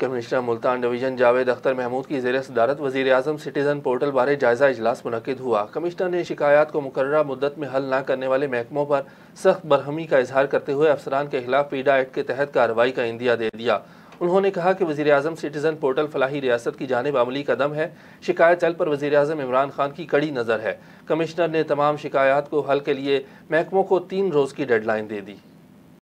Commissioner Multan division Javed Akhtar Mahmood की ज़ेर सदारत वज़ीर आज़म सिटीजन पोर्टल बारे जायज़ा इजलास मुनक़िद हुआ। कमिश्नर ने शिकायत को मुकर्रर मुद्दत में हल न करने वाले महकमों पर सख्त बरहमी का इजहार करते हुए अफसरान के खिलाफ पीडा एक्ट के तहत कार्रवाई का इंदिया दे दिया। उन्होंने कहा कि वज़ीर आज़म सिटीजन पोर्टल फलाही रियासत की जानिब अमली कदम है। शिकायत चल पर वज़ीर आज़म इमरान ख़ान की कड़ी नज़र है। कमिश्नर ने तमाम शिकायत को हल के लिए महकमों को 3 रोज़ की डेडलाइन दे दी।